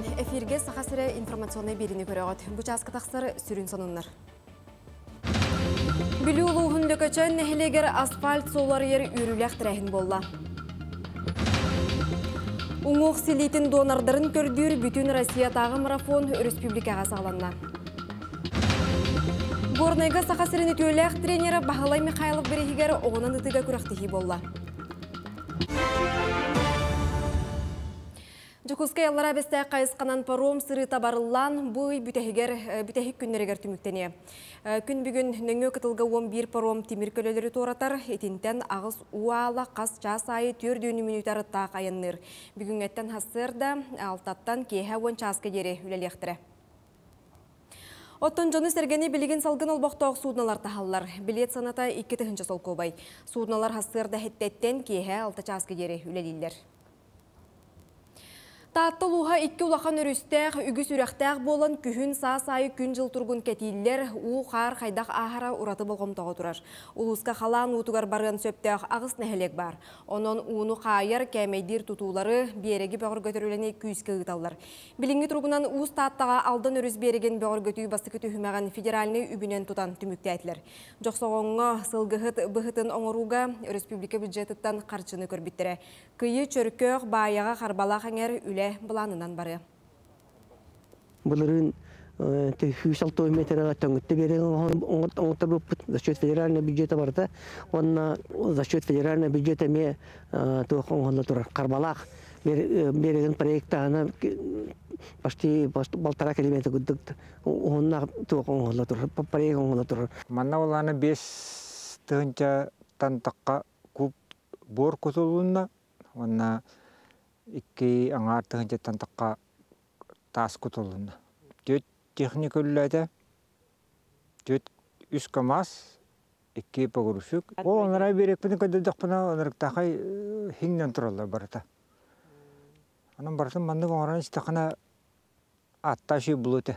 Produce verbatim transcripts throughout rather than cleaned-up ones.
Eren, efirge sahasere informasyonu birini görüyordu. Bu çaskı taksarı sürün sonunlar. Bülüğuluğun döküçen nehleger asfalt soğuları yeri ürülek direğin bolla. Uğuk silitin donarların gördüğü bütün Rusya tağı marafon Respublikaya sağlanlar. Gornayga sahasere nitüylek trenere Bahalay Mikhailov bireyigeri oğunan ıtıga kürektiği bolla. Jakuskayalara beste kayıskanan parom sırrı tabarılan bu bütehik günleriger tümüktene. Gün bugün nöngö kıtılga on bir parom timir köleleri toratar, etinten ağız uala kas jas ayı tördüğünü minütarı tağa ayanır. Bugün etten hasırda altattan keha on jaska yeri ülelektire. Oton jonu sergeni bilgin salgın olbaqtaq suudnalar tahallar. Bilet sanata iki tığınca sol kobay. Suudnalar hasırda hettetten keha altı jaska yeri üleliller. Taatlıluğa iki ulaqan örüstəq, ügüs ürəqtəq bolan kühün sağ-sayı gün jıl turgun kətiyiller, u xar xaydaq ahara uratı bolğum toğu durar. Uluska xalan utugar barıyan söptəq ağız nəhələk bar. Onun uunu xayar kəməydir tutuları beregi bəğır götürüləni küyüs kağıtallar. Bilingi turgunan uus taatlığa aldan örüz beregin bəğır götüyü bası kütü hüməğən federalini übünən tutan tümükdə etlər. Joqsoğonga sılgıhıt bıhıtın onuruga Respublika büdjetıttan qarçını körbittirə. Kıyı çörköq bayağa xarbala xanger ülə bulanından barı. Bunların üç yüz altı metrede tönütte beri onta bu zaşıt federalne büdjete barda onna zaşıt federalne büdjete me toğonla tur Karbalaq берегин проекта ана почти полтора километра гуддык онна тоғонла тур проекта тур. Маннауланы бес тынча тантаққа куб бор кутулунна онна İki anartığın jetten takka tas kutulun. Dört teknik ülülerde, dört üç kamas, iki paguruşuk. O onlara birikpini kadırdık bana onarık takay hingden turallar barata. Anam barata mandık onların istakana atta şey bulutu.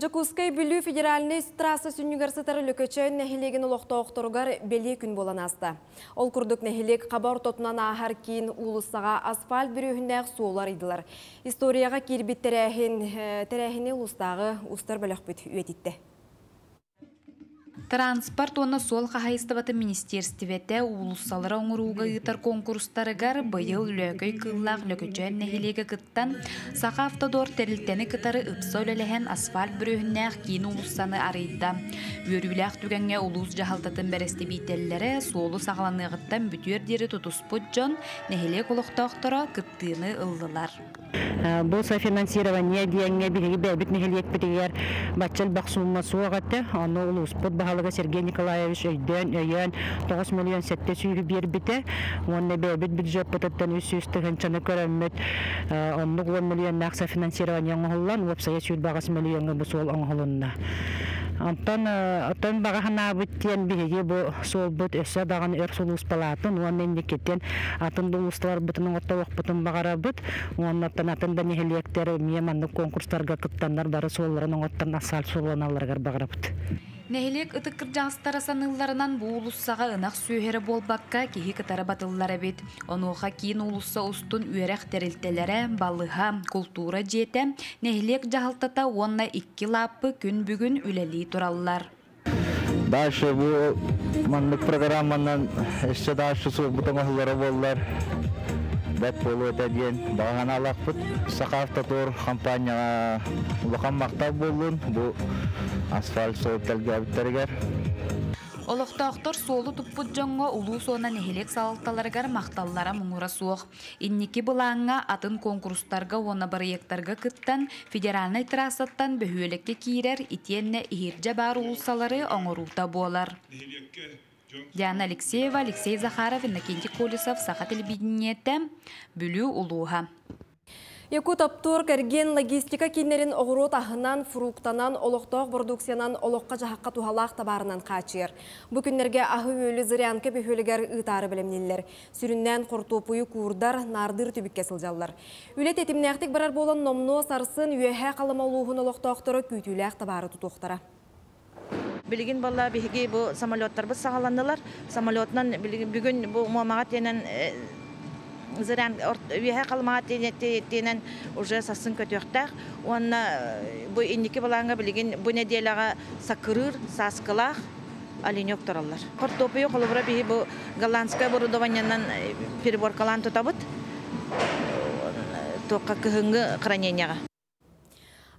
Jakuskaya Bülü Federalini Strassas Üniversitetleri lököçön nehilegin uluqta oqtorugar belli gün bolan asta. Ol kurduk nehileg qabar totunan ahar kiyin ulusağa asfalt bürühündəq suğular idilar. Historiyaga kirbit terahini ulustağı ustar bölük büt üyetitti. Транспорт оны сол қағайыстываты министерстивете улысалыра оңыруға ғытар конкурстарығар бұйыл лөкөй кыллақ лөкөчөн нәхелегі кыттан сақа автодор тәрілтені кытары ұпса өлеліген асфальт бүрігіннәқ кейін улысаны арыйда. Өріләқ түгенге улыс жағалтатын бәресті бейтелілері солы сағыланығыттан бүтүердері тұтыспыт жон нәхелек ұлықтақтыра кыттыны ұлылар. Бұл софинансирование дегенге білігі бәбіт нәхелек бітігер батчал бақсумасы оғатты, оны ұлыспыт бағалы Sergey Nikolaevich öydön öyen toğuz milyon sette yüz bir bite onunla bebet büdjet patattan üç yüz çanı körönmet onluk on milyon naksa finansirvan yaŋohollan website süt bagas milyonga bu sol oŋoholunna Антон Антон багана биттен биге бу сол бут эсе даган эрсулус палатын ва мемлекеттен атын дулустар бутунун оттолок бутун багара бут онун аттанатын да мехелектер меманны конкурстарга кыттандар бары солларынын оттан асал солоналарга багара бут. Нехелек ытыкыр жаңстар санылларынан бу улуссага ынак сүйөре болбакка кеги кытары батыллар бит. Онуга кийин улусса устун үрөк терилтелере балыга культура жете нехелек жаалтата онна икки лаппы күн бүгүн үлели тураллар. Дальше bu manlık programından işte daha şu bu tamaşalara bollar. Bak bolu dediğin dağın alakput sakarta tur kampanya bakan maktab bolun bu asfalt soğutel gaviterler. Олықта ақтар солы тұппыт жаңға ұлу соңына нехелек салықталарығар мақталлара мұңыра суық. Иннекі бұлаңға атын конкурстарға оны барыектарға күттен федеральный трассаттан бөхөлекке кейрер итенне ихерже бар ұлсалары оңырулда болар. Диана Алексеева, Алексей Захаров, Колосов, Саха телевидениеті Бүлі ұлуға. Якут аптор керген логистика кинерин огород ахынан, фруктанан, олоқтоқ продукциянан олоққа жахаққа тухалақ табарынан қачыр. Бу күннерге ахы өлі Зырянка бөхөлігер ұйтары білімнелер. Сүріннен қортопуы курдар, нардыр түбікке сылжалар. Үлет етімнәқтік барар болан номно сарсын үйәхә қалыма олуғын олоқтоқтыры күйтіләқ табары тұтоқтыра. Bilgin vallahi bilgi bu samalotlar bu sahalandılar. Samalotdan bilgin bugün bu muammat yenen Зырян веха калма тенен уже сасын көтөктәк. Онна бу инники баланга билген бу неделага сакырыр, саскылах алинёк торалар. Кортопы колыбра би бу голландская борудованиянан переборкалан тотабыт. Токка кыгынгы храненияга.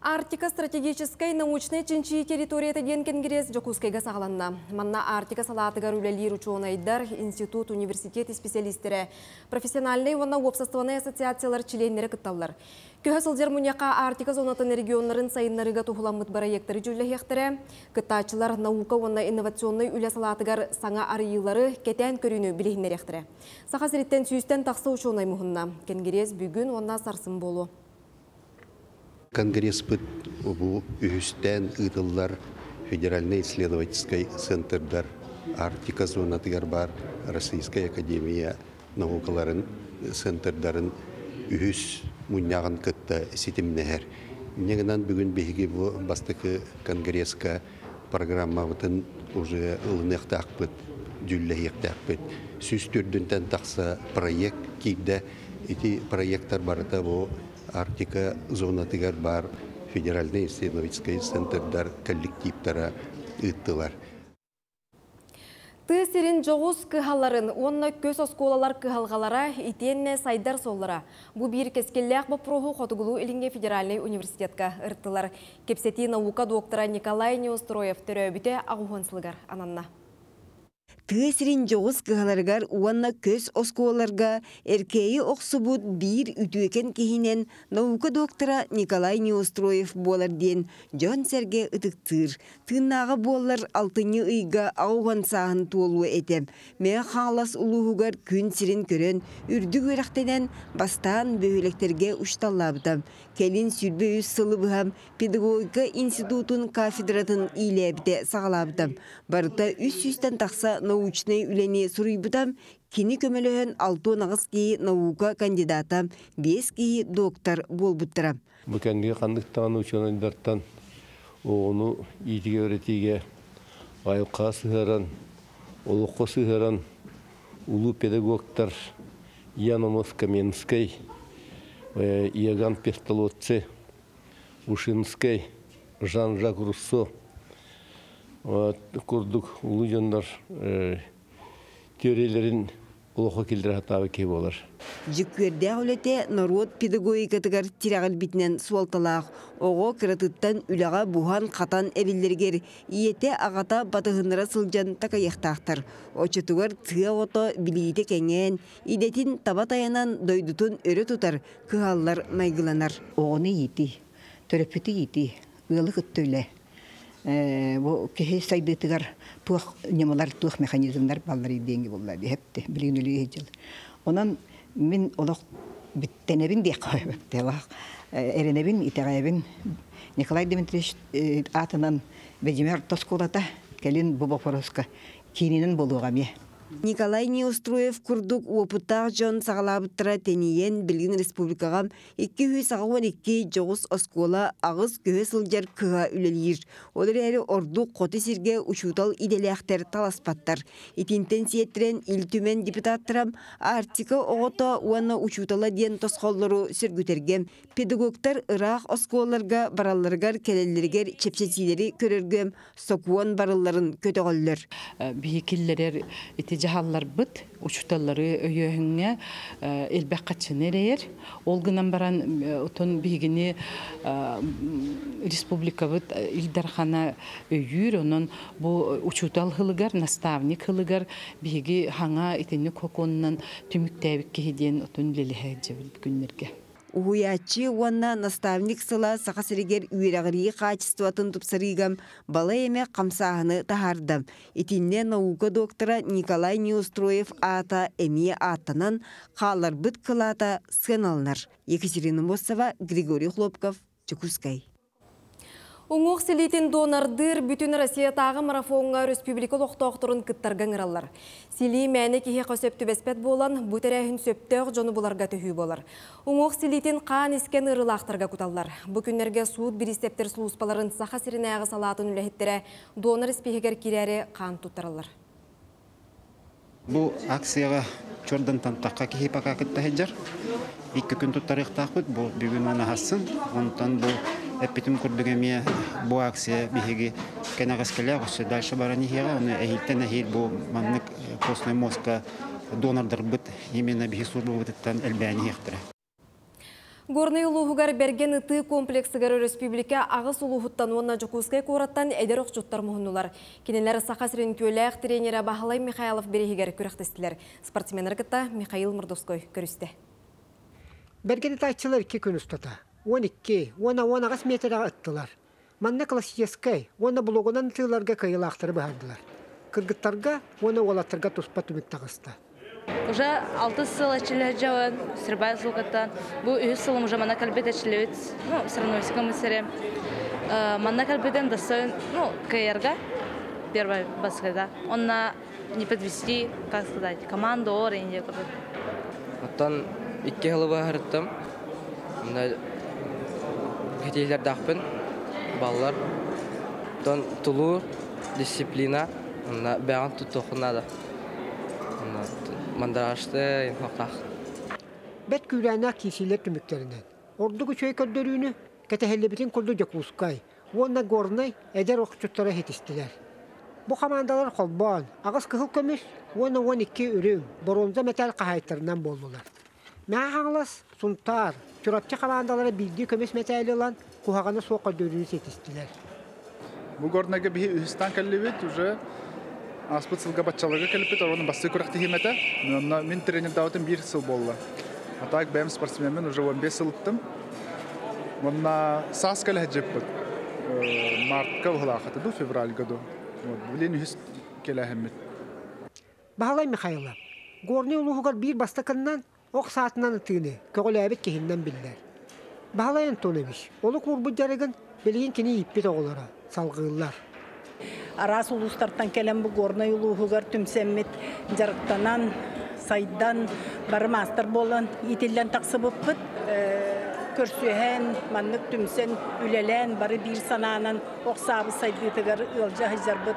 Арктика стратегической научной чинчи территория теден Кенгерес Джакускайга сагаланна. Манна Арктика салатыгар үлелир учонайдар институт университеты специалистере. Профессиональный ванна обществонай ассоциациялар членнери кытталлар. Көхасыл дермуньяка Арктика зонатын регионларын сайыннарыга тухуламмыт проекттары жүллэхтэрэ. Кытачылар наука ванна инновационный үлэ салатыгар саңа арыйылары кетэн көрүнү билихнерехтэрэ. Сахазриттен сүйістен тақсы учонай мухынна. Кенгерес бүгүн ванна сарсын болу. Конгресс пыт бу үстен ыдыллар Федеральный исследовательский центр дар Арктика зона бар Российская академия наукларын центр дарын үс мунняган кытта ситимнер. Негнан бүгүн биги бу бастыкы конгресска программа бутын уже ылнектак пыт дүллектак пыт сүстүрдүнтен такса проект кийде эти проекттар барыта бу Арктика зона тигар бар Федеральный исследовательский центр дар коллективтара ыттылар. Тысерин жоғыз кыхаларын, онна көз осколалар кыхалғалара, итенне сайдар соллара. Бу бир кескеллях бапроху хотугулу илинге Федеральный университетка ырттылар. Кепсети наука доктора Николай Неустроев төрөбіте ағуғансылыгар ананна. Тесрин жоғыз кыхаларгар уанна көз осколарга эркеи оксубут бир үтүекен кихинен наука доктора Николай Неустроев болар ден жон серге ытыктыр. Тыннағы болар алтыны ыйга ауған сағын толуы етем. Мә халас улуғугар күн сирин көрен үрдік өрақтенен бастан бөйлектерге ұшталабдам. Келин сүрбөйіз сылыбығам педагогика институтын кафедратын илебде сағалабдам. Барыта үс-үстен тақса научный үләне сұрыйбытам, кені көмелігін алтонағыз кейі наука кандидатам, бес кейі доктор болбыттырам. Бүкәнге қандықтан учонайдартан оғыну етіге өретеге айылқа сұхаран, олыққа сұхаран, ұлы педагогтар Яномов Каменскай, Иоганн Пестолоцци, Ушинскай, Жан-Жак Руссо, Курдук улуяндар теориялерин улоха келдер хатабы кей болар. Жүккөрді әулеті народ педагогикатығар тирағыл бітінен суалталақ. Оғы кіратыттан үліға бұған қатан әбілдергер. Иеті ағата батығынлара сылжан тақаяқтақтыр. Очытығар тыға ғото білейті кәнген. Идетін табатаянан дойдутын өрі тұтар. Күғаллар майгыланар. Оғыны еті, төрепеті еті, ұялық өттөйлі. Bu kehe saydığılar tuğ nemalar tuğ mekanizmalar balları dengi bollar diye hepte bilinirli hecel. Onan min olak bittenebin diye kaybette var. Erenebin iterabin Nikolay Dmitrievich atanan becimer toskolata kelin baba paroska kininin boluğamiye. Николай Неустроев курдук опытта жон сагалабыттыра тениен билген республикагам эки жүз он эки жоғыз оскола агыз көе сылжар кыға үлелир. Одыр әрі орду қоты сирге учутал иделяқтер таласпаттар. Итинтенсиеттірен илтүмен депутаттырам Арктика оғыта уана учутала ден тосқоллару сүргүтергем. Педагогтар ырақ осколларға баралларгар келелергер чепсетилері көрергем. Сокуан барылларын көтеғоллар. Бейкиллерер Jahallar bıt uçutalları öğünge elbek kaçın ereyer. Olgınan baran oton bilgini Respublika bıt ildarhana öğür. Onun bu uçutal hılıgar, nastavnik hılıgar bilgi hana etini kokonundan tümük tevik kehiden oton lelihe cevil günlerge. Уячи уанна наставник сыла сақасырегер үйрағырии қачестватын тұпсырыйгам бала еме қамсағыны тахардам. Итинне наука доктора Николай Неустроев ата әме атынан қалар бұт кылата сыналынар. Екатерина Мосова, Григорий Хлопков, Чекускай. Оңық селетін донардыр бүтін Россия тағы марафонға республикалық тоқтырын кыттарған ыралар. Сели мәне кеге қосөпті бәспәт болан, бұтәрәхін сөптіғ жоны боларға түхі болар. Оңық селетін қан ескен ырылақтарға күталар. Бүкінлерге суыт бір істептер сұлыспаларын сақа сіріне ағы салатын үләхеттері донар іспегер керәрі қан тұттаралар. Bu aksiyaga çordantan takka ki hipakakit tehjer. İki gün tutarık takut bu bugün ona hassın. Ondan bu epitim kurdugemiye bu aksiye bihigi kenaraskeler olsa dalsha baranihira ona ehilten ehil bu manlık posne Moskva donardır bit imena bihi surbu bittan elbani ihtre. Горный улугугар берген ытыы комплексыгар республика агыс улугуттануна Jakuskaya кораттан эдерок жуттар мугунулар. Кинелер Сахасрин көләк тренера Бахалай Михайлов берегер күрәхтестиләр. Спортсменнар кыта Михаил Мордовской көрүстә. Бергени тачылар iki күн устата. он iki, он он агыс метрга аттылар. Манна классическай, он блогынан тыларга кыйлактырып алдылар. Кыргыттарга он олатырга туспатып тагыста. Уже altı yıl çileceğim, Sırbay zulgatan. Bu üç yılım уже mana kalbide çileviz, no, sırnoyska mesele. Mana kalbiden de sen, no, kayarga, первая baskıda. Ona не подвести, как сказать, команду оренье кабы. Otan iki yıllıva harcam, ne, hediyeler dağpın, ballar, otan tulur, disiplina, ona beyan tutuğuna da. Mandaşte fakat bet külana kişilet mükterinden ordu köy köldürüğünü ketehelle bitin kurdu Jakuskaya ona gornay eder okçutlara yetiştiler. Bu komandalar kolban ağız kızıl kömüş ona on iki ürün bronza metal kahaytlarından boldular. Mağalas suntar çorapçı komandalara bildiği kömüş metali olan kuhagana soğuk dörünü yetiştiler. Bu gornayga bir üstan kalibit уже Аспыцыл габатчалыгы келиппит, орванын басы көрөктү химете. Мен тренер дауытым bir сыл болла. Атак бэм спортсменмен уже on beş сылыптым. Мына сас келе жеппит. Мартка улахаты ду, февральга ду. Булен үс келе хэммит. Бахалай Михайлов. Горны улугар bir бастакыннан ок саатынан ытыны, көгөлөбөт кехинден билдер. Бахалай Антонович. Олу курбу жарыгын билген кини иппит оголора, салгылар. Aras uluslardan gelen bu gorna yolu hugar tümsemmet jarıktanan saydan bar master bolan itillen taksıbıpıt körsühen manlık tümsen ülelen bari bir sananan oksabı saydıtıgar yolca hizarbıt.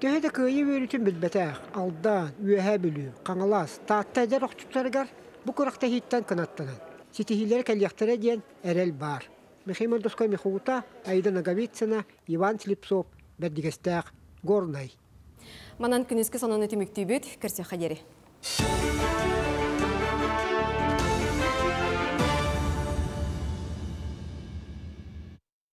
Köhede köyü öğretim bilbetağ aldan üyehe bülü kangalas taattajar okçutlargar bu kurakta hitten kanattanan sitihiler kelyahtıra diyen erel bar. Михаил Мордовской Михаута, Аида Наговицина, Иван Слепцов, Бердигестер, Горный. Манан Кениске сонаны темик тибит, Керсия Хадери.